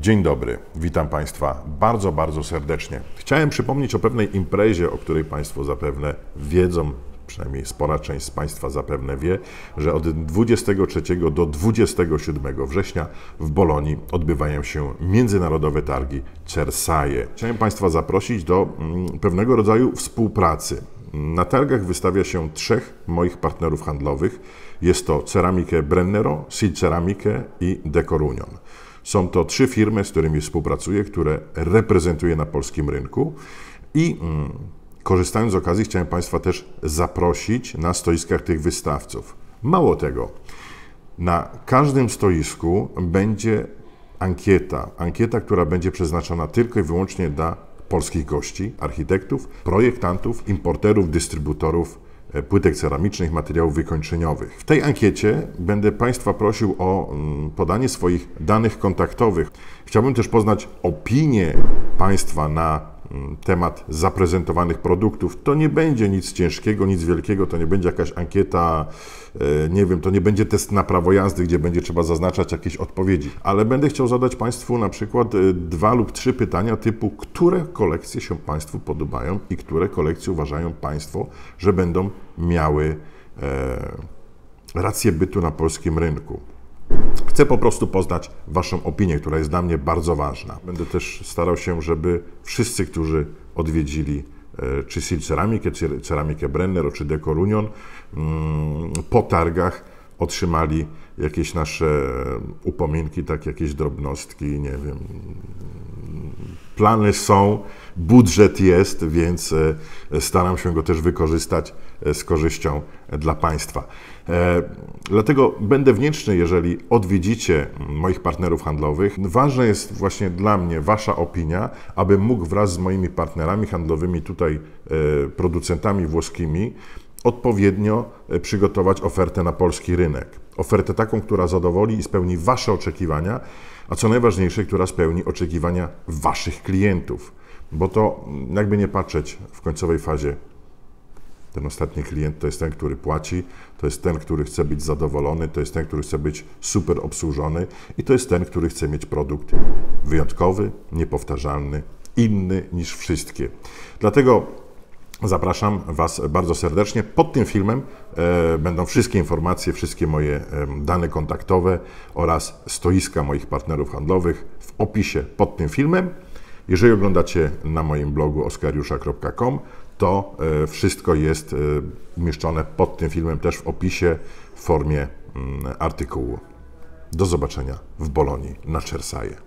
Dzień dobry, witam Państwa bardzo, bardzo serdecznie. Chciałem przypomnieć o pewnej imprezie, o której Państwo zapewne wiedzą, przynajmniej spora część z Państwa zapewne wie, że od 23 do 27 września w Bolonii odbywają się międzynarodowe targi Cersaie. Chciałem Państwa zaprosić do pewnego rodzaju współpracy. Na targach wystawia się trzech moich partnerów handlowych. Jest to Ceramiche Brennero, Sil Ceramiche i Decorunion. Są to trzy firmy, z którymi współpracuję, które reprezentuję na polskim rynku. I korzystając z okazji, chciałem Państwa też zaprosić na stoiskach tych wystawców. Mało tego, na każdym stoisku będzie ankieta, która będzie przeznaczona tylko i wyłącznie dla polskich gości, architektów, projektantów, importerów, dystrybutorów płytek ceramicznych, materiałów wykończeniowych. W tej ankiecie będę Państwa prosił o podanie swoich danych kontaktowych. Chciałbym też poznać opinię Państwa na temat zaprezentowanych produktów. To nie będzie nic ciężkiego, nic wielkiego, to nie będzie jakaś ankieta, nie wiem, to nie będzie test na prawo jazdy, gdzie będzie trzeba zaznaczać jakieś odpowiedzi, ale będę chciał zadać Państwu na przykład 2 lub 3 pytania typu, które kolekcje się Państwu podobają i które kolekcje uważają Państwo, że będą miały rację bytu na polskim rynku. Chcę po prostu poznać Waszą opinię, która jest dla mnie bardzo ważna. Będę też starał się, żeby wszyscy, którzy odwiedzili czy Sil Ceramiche, czy Ceramiche Brennero, czy Decorunion, po targach otrzymali jakieś nasze upominki, tak jakieś drobnostki, nie wiem. Plany są, budżet jest, więc staram się go też wykorzystać z korzyścią dla Państwa. Dlatego będę wdzięczny, jeżeli odwiedzicie moich partnerów handlowych. Ważna jest właśnie dla mnie Wasza opinia, abym mógł wraz z moimi partnerami handlowymi, tutaj producentami włoskimi, odpowiednio przygotować ofertę na polski rynek. Ofertę taką, która zadowoli i spełni Wasze oczekiwania, a co najważniejsze, która spełni oczekiwania Waszych klientów. Bo to, jakby nie patrzeć, w końcowej fazie ten ostatni klient to jest ten, który płaci, to jest ten, który chce być zadowolony, to jest ten, który chce być super obsłużony i to jest ten, który chce mieć produkt wyjątkowy, niepowtarzalny, inny niż wszystkie. Dlatego zapraszam Was bardzo serdecznie. Pod tym filmem będą wszystkie informacje, wszystkie moje dane kontaktowe oraz stoiska moich partnerów handlowych w opisie pod tym filmem. Jeżeli oglądacie na moim blogu oskarjursza.com, to wszystko jest umieszczone pod tym filmem też w opisie w formie artykułu. Do zobaczenia w Bolonii na Cersaie.